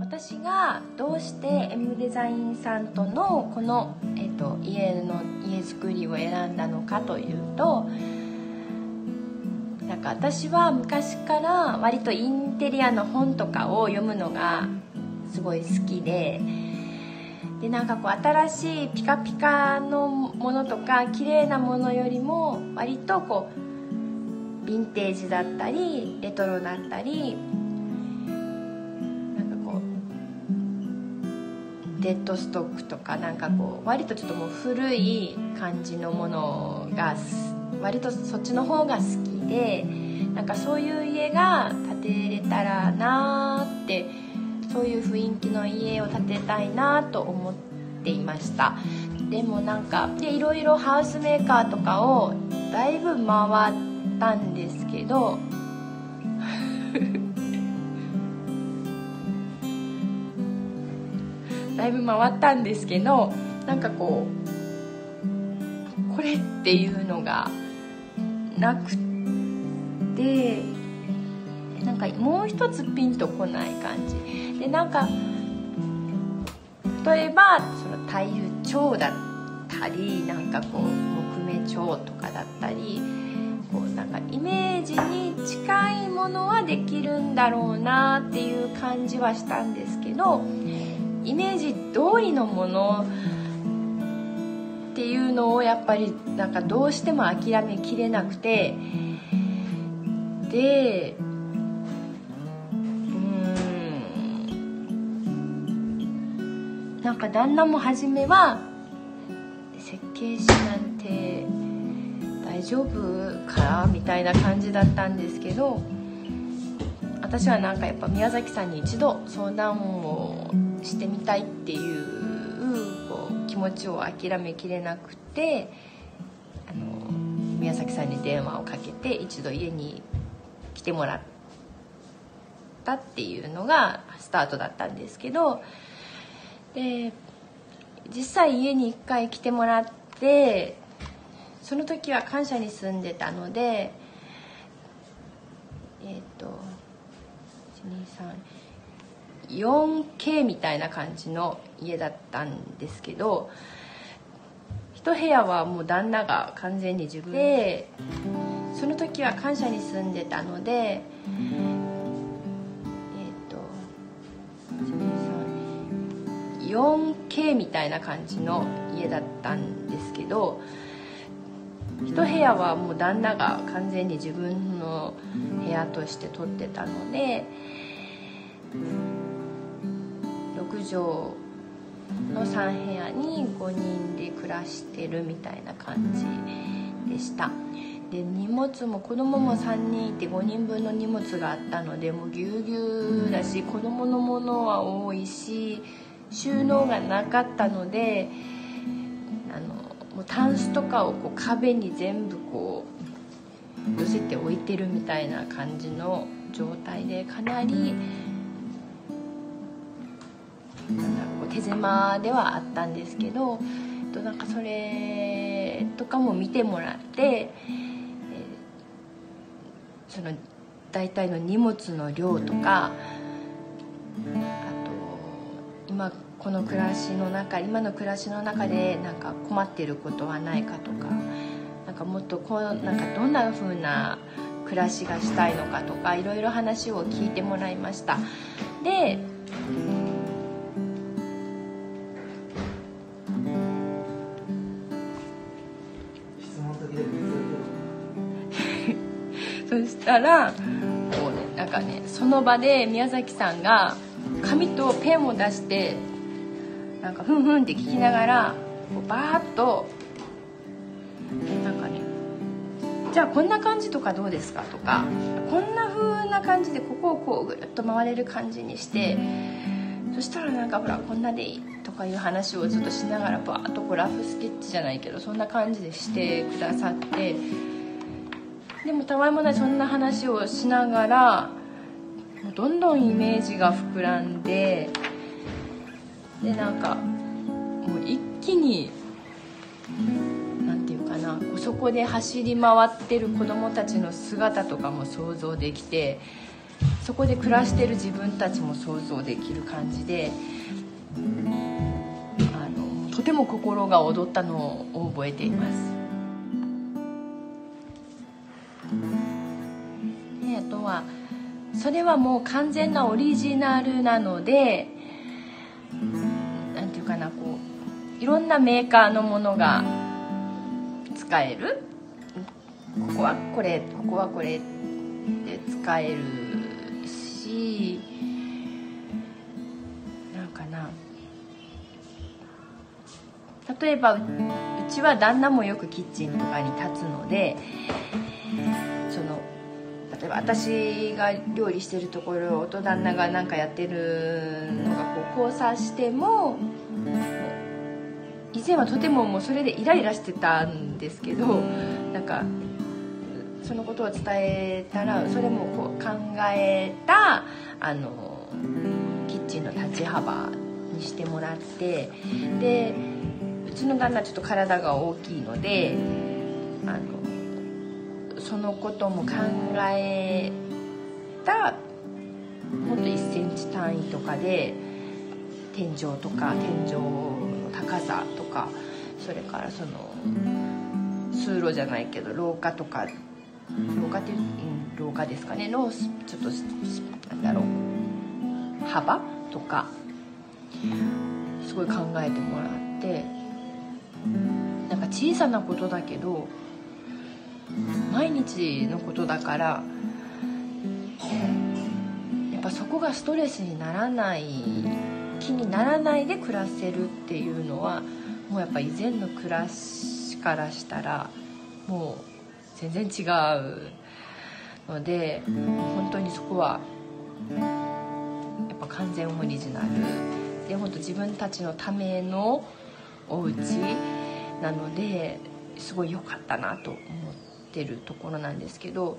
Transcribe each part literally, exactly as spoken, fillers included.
私がどうして エム デザインさんとのこの、えっと、家の家づくりを選んだのかというと、なんか私は昔から割とインテリアの本とかを読むのがすごい好きで、でなんかこう新しいピカピカのものとか綺麗なものよりも割とこうヴィンテージだったりレトロだったり、なんかこうデッドストックとか、なんかこう割とちょっともう古い感じのものが割とそっちの方が好きで、なんかそういう家が建てれたらなーって、そういう雰囲気の家を建てたいなと思っていました。でもなんかでいろいろハウスメーカーとかをだいぶ回ったんですけどだいぶ回ったんですけどなんかこうこれっていうのがなくて、なんかもう一つピンとこない感じで、なんか例えばその太陽蝶だったり、なんかこう木目蝶とかだったり、こうなんかイメージに近いものはできるんだろうなっていう感じはしたんですけど、イメージ通りのものっていうのをやっぱりなんかどうしても諦めきれなくて、でなんか旦那も初めは設計士なんて大丈夫かみたいな感じだったんですけど、私はなんかやっぱ宮崎さんに一度相談をしてみたいってい う, こう気持ちを諦めきれなくて、あの宮崎さんに電話をかけて一度家に来てもらったっていうのがスタートだったんですけど、で実際家にいっかい来てもらって、その時は官舎に住んでたので、えっ、ー、と いち、に、さん、よんケー みたいな感じの家だったんですけど、一部屋はもう旦那が完全に自分で、その時は官舎に住んでたので、よんケー みたいな感じの家だったんですけど、一部屋はもう旦那が完全に自分の部屋として取ってたので、ろくじょうのさんへやにごにんで暮らしてるみたいな感じでした。で荷物も子供もさんにんいてごにんぶんの荷物があったので、もうぎゅうぎゅうだし、子供のものは多いし、収納がなかったので、あのもうタンスとかをこう壁に全部こう寄せて置いてるみたいな感じの状態で、かなりなんかこう手狭ではあったんですけど、なんかそれとかも見てもらって、その大体の荷物の量とか、今この暮らしの中、今の暮らしの中でなんか困ってることはないかとか、なんかもっとこうなんかどんな風な暮らしがしたいのかとか、いろいろ話を聞いてもらいました。で、そしたらもうね、なんかね、その場で宮崎さんが紙とペンを出して、なんかふんふんって聞きながらバーッとなんかね、じゃあこんな感じとかどうですかとか、こんな風な感じでここをこうぐるっと回れる感じにして、そしたらなんかほらこんなでいいとかいう話をずっとしながらバーッとこうラフスケッチじゃないけど、そんな感じでしてくださって、でもたわいもないそんな話をしながらどんどんイメージが膨らんで、でなんかもう一気になんていうかな、そこで走り回ってる子どもたちの姿とかも想像できて、そこで暮らしてる自分たちも想像できる感じで、あのとても心が躍ったのを覚えています。で、あとはそれはもう完全なオリジナルなので、なんていうかな、こういろんなメーカーのものが使える、ここはこれ、ここはこれで使えるし、なんかな、例えばうちは旦那もよくキッチンとかに立つので、その例えば私が料理してるところと旦那がなんかやってるのがこう交差しても、以前はとてももうそれでイライラしてたんですけど、なんかそのことを伝えたら、それもこう考えたあのキッチンの立ち幅にしてもらって、でうちの旦那ちょっと体が大きいので、あのそのことも考えた、もっといっセンチ単位とかで天井とか天井の高さとか、それからその通路じゃないけど廊下とか、廊下っていう、うん、廊下ですかねのちょっとなんだろう幅とかすごい考えてもらって、なんか小さなことだけど毎日のことだから、やっぱそこがストレスにならない、気にならないで暮らせるっていうのは、もうやっぱ以前の暮らしからしたらもう全然違うので、本当にそこはやっぱ完全オリジナルで、本当自分たちのためのお家なので、すごい良かったなと思ってるところなんですけど、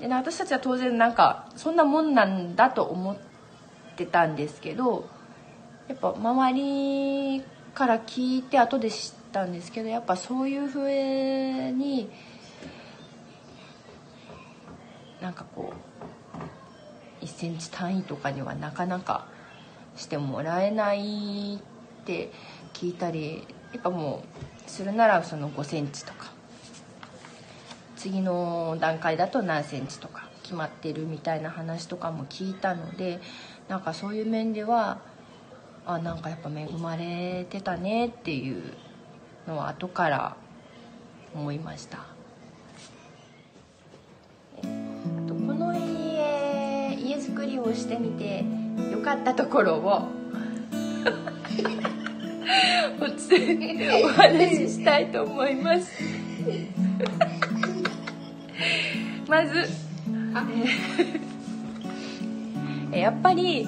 で私たちは当然なんかそんなもんなんだと思ってたんですけど、やっぱ周りから聞いて後で知ったんですけど、やっぱそういうふうになんかこういっセンチ単位とかにはなかなかしてもらえないって聞いたり、やっぱもうするならそのごセンチとか、次の段階だと何センチとか決まってるみたいな話とかも聞いたので、なんかそういう面では、あ、なんかやっぱ恵まれてたねっていうのは後から思いました。作りをしてみて良かったところをお話ししたいと思いますまずやっぱり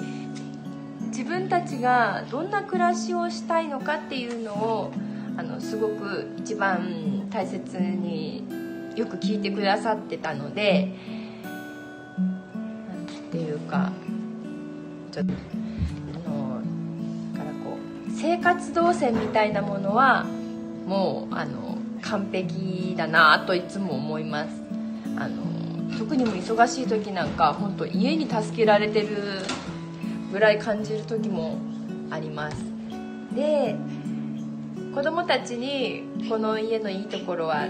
自分たちがどんな暮らしをしたいのかっていうのを、あのすごく一番大切によく聞いてくださってたので、っていうか、ちょっとあのからこう生活動線みたいなものはもうあの完璧だなといつも思います。あの特にも忙しい時なんか本当家に助けられてるぐらい感じる時もあります。で、子供たちにこの家のいいところは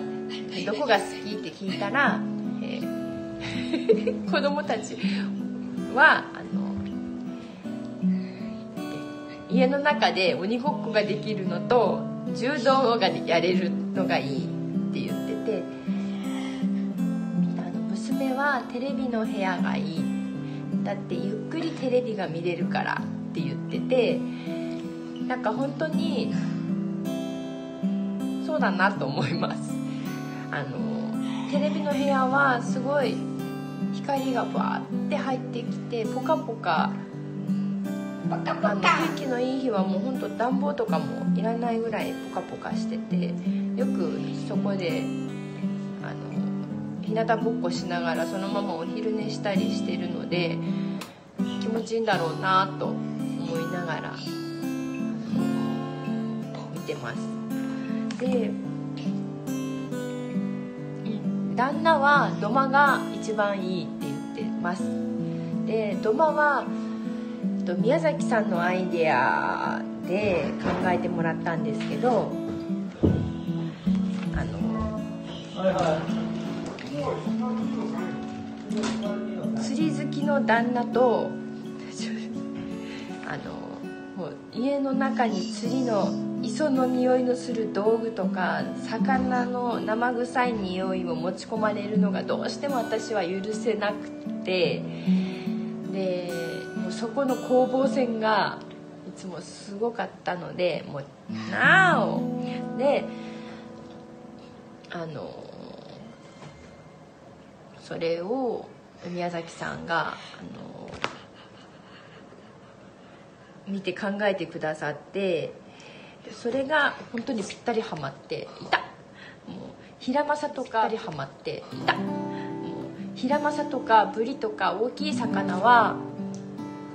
どこが好きって聞いたら、えー、子供たちはあの家の中で鬼ごっこができるのと柔道がやれるのがいいって言ってて、あの娘はテレビの部屋がいい、だってゆっくりテレビが見れるからって言ってて、なんか本当にそうだなと思います。あのテレビの部屋はすごい光がバーって入ってきて、ポカポカ、ポカポカ、あの天気のいい日はもうほんと暖房とかもいらないぐらいポカポカしてて、よくそこであの日向ぼっこしながらそのままお昼寝したりしてるので、気持ちいいんだろうなと思いながら見てます。で、旦那は土間が一番いいって言ってます。で、土間は宮崎さんのアイデアで考えてもらったんですけど、あの釣り好きの旦那とあのもう家の中に釣りの磯の匂いのする道具とか魚の生臭い匂いを持ち込まれるのがどうしても私は許せなくて、でもうそこの攻防戦がいつもすごかったので、もう「なお」であのそれを宮崎さんがあの見て考えてくださって、それが本当にぴったりはまっていた。もうヒラマサとかぴったりはまっていた。もうヒラマサとかブリとか大きい魚は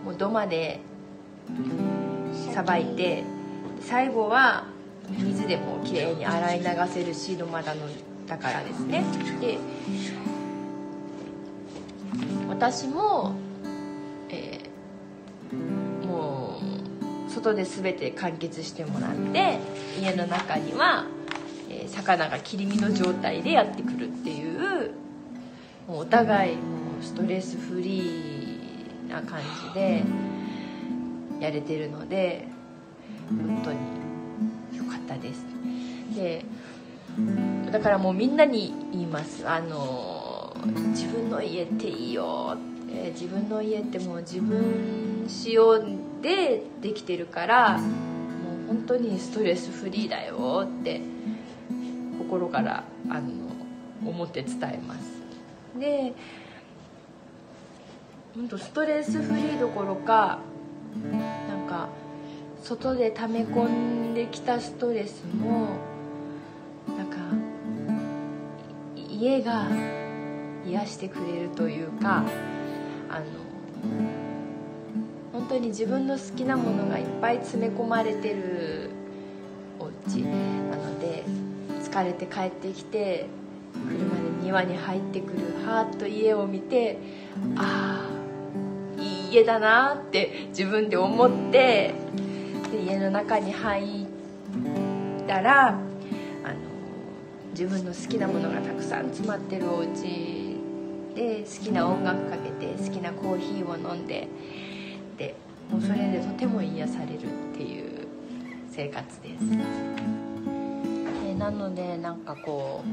もう土間でさばいて、最後は水でもきれいに洗い流せるし、土間だのだからですね。で、私も、えー、もう外で全て完結してもらって、家の中には、えー、魚が切り身の状態でやってくるっていう、もうお互いもうストレスフリーな感じでやれてるので本当に良かったです。で、だからもうみんなに言います。あの自分の家っていいよ、えー、自分の家ってもう自分仕様でできてるからもう本当にストレスフリーだよって心からあの思って伝えます。で、本当ストレスフリーどころか、なんか外で溜め込んできたストレスもなんか家が癒してくれるというか、あの本当に自分の好きなものがいっぱい詰め込まれてるお家なので、疲れて帰ってきて車で庭に入ってくるはーっと家を見て、ああ家だなって自分で思って、で家の中に入ったら、あの自分の好きなものがたくさん詰まってるお家で、好きな音楽かけて好きなコーヒーを飲んで、でもうそれでとても癒されるっていう生活です。で、なのでなんかこう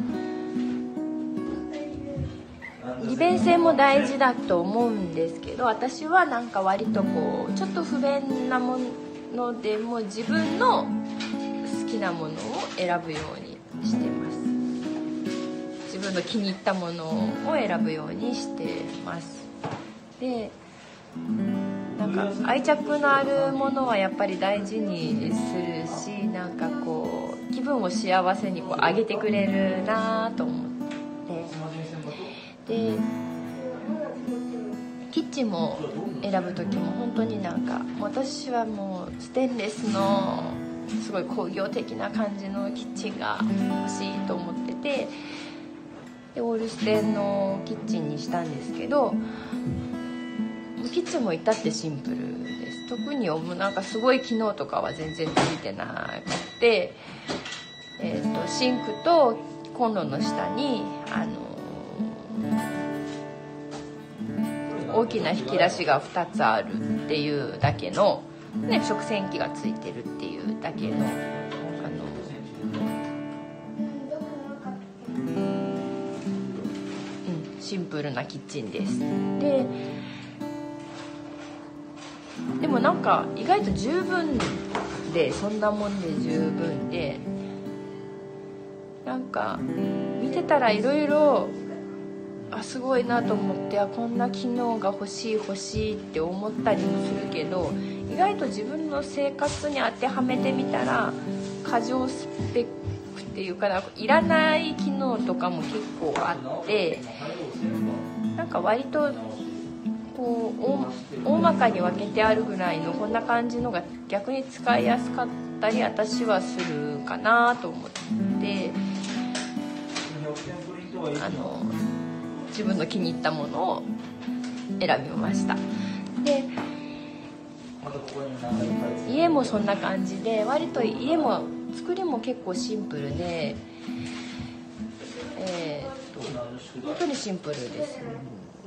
利便性も大事だと思うんですけど、私はなんか割とこうちょっと不便なものでも自分の好きなものを選ぶようにしてます。自分の気に入ったものを選ぶようにしてます。で、なんか愛着のあるものはやっぱり大事にするし、なんかこう気分を幸せにこう上げてくれるなと思って、でキッチンも選ぶ時も本当になんか私はもうステンレスのすごい工業的な感じのキッチンが欲しいと思ってて、でオールステンのキッチンにしたんですけど、キッチンも至ってシンプルです。特になんかすごい機能とかは全然ついてなくて、えーと、シンクとコンロの下にあの大きな引き出しがふたつあるっていうだけの、ね、食洗機がついてるっていうだけの、あのうん、シンプルなキッチンです。で、でもなんか意外と十分で、そんなもんで十分で、なんか見てたらいろいろあすごいなと思って、あこんな機能が欲しい欲しいって思ったりもするけど、意外と自分の生活に当てはめてみたら過剰スペックっていうか、なんかいらない機能とかも結構あって、なんか割とこう 大, 大まかに分けてあるぐらいのこんな感じのが逆に使いやすかったり私はするかなと思って、あの自分の気に入ったものを選びました。で家もそんな感じで、割と家も作りも結構シンプルで、えー、っと本当にシンプルです、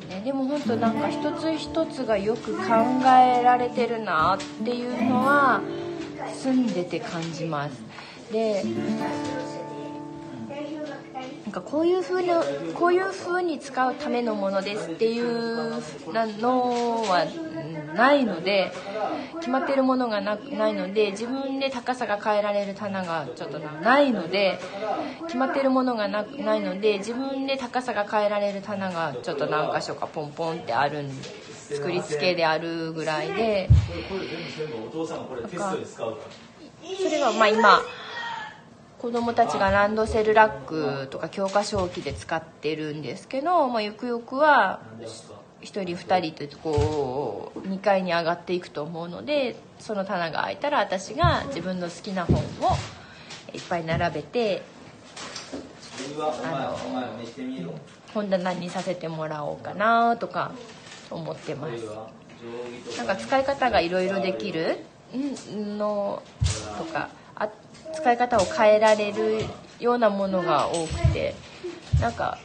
ね、でも本当なんか一つ一つがよく考えられてるなっていうのは住んでて感じます。でなんかこういう風なこういう風に使うためのものですっていうのはないので、決まってるものが な, ないので、自分で高さが変えられる棚がちょっとないので決まってるものが な, ないので自分で高さが変えられる棚がちょっと何箇所かポンポンってあるんで、作り付けであるぐらいで、それがまあ今子どもたちがランドセルラックとか教科書置きで使ってるんですけど、まあ、ゆくゆくはひとりふたりとこうにかいに上がっていくと思うので、その棚が空いたら私が自分の好きな本をいっぱい並べてあの本棚にさせてもらおうかなとか思ってます。なんか使い方がいろいろできるのとか、あ使い方を変えられるようなものが多くて、なんか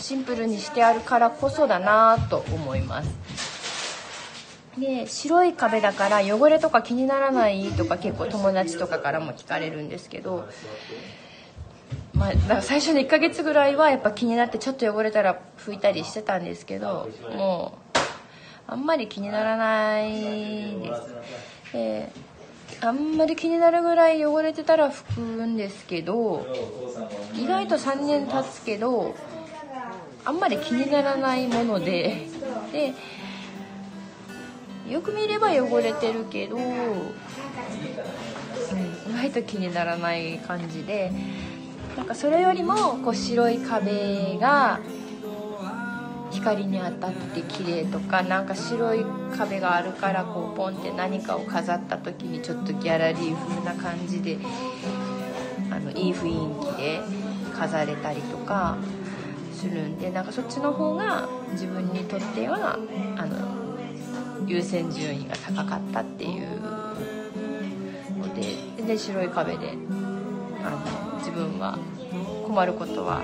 シンプルにしてあるからこそだなと思います。で白い壁だから汚れとか気にならないとか結構友達とかからも聞かれるんですけど、まあ、なんか最初のいっかげつぐらいはやっぱ気になってちょっと汚れたら拭いたりしてたんですけど、もうあんまり気にならないです。であんまり気になるぐらい汚れてたら拭くんですけど、意外とさんねん経つけどあんまり気にならないもので、でよく見れば汚れてるけど、うん、意外と気にならない感じで、なんかそれよりもこう白い壁が光に当たって綺麗とか、なんか白い壁があるからこうポンって何かを飾った時にちょっとギャラリー風な感じであのいい雰囲気で飾れたりとかするんで、なんかそっちの方が自分にとってはあの優先順位が高かったっていうので、で白い壁であの自分は困ることは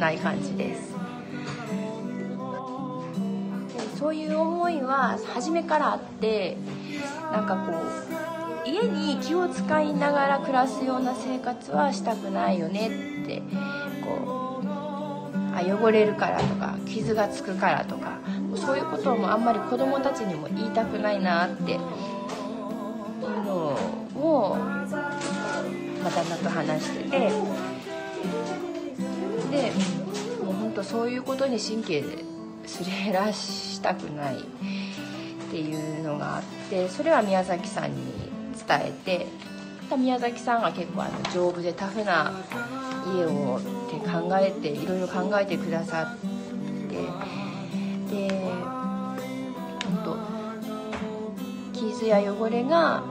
ない感じです。そういう思いは初めからあって、なんかこう家に気を使いながら暮らすような生活はしたくないよねって、こうあ汚れるからとか傷がつくからとかそういうこともあんまり子どもたちにも言いたくないなっていうのをまたなんと話してて、でもう本当そういうことに神経ですり減らしたくないっていうのがあって、それは宮崎さんに伝えて、宮崎さんが結構あの丈夫でタフな家をって考えていろいろ考えてくださって、で本当傷や汚れがあ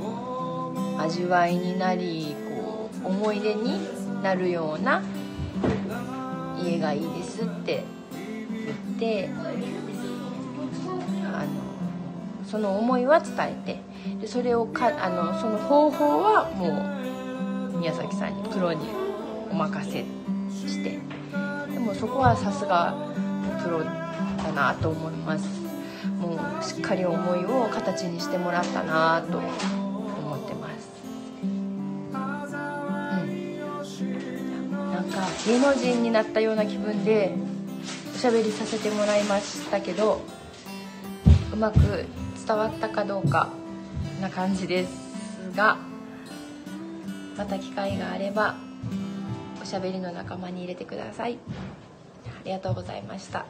の味わいになり、こう思い出になるような家がいいですって言って、あのその思いは伝えて、でそれをかあのその方法はもう宮崎さんにプロにお任せして、でもそこはさすがプロだなと思います。もうしっかり思いを形にしてもらったなと思ってます。芸能人になったような気分でおしゃべりさせてもらいましたけど、うまく伝わったかどうかな感じですが、また機会があればおしゃべりの仲間に入れてください。ありがとうございました。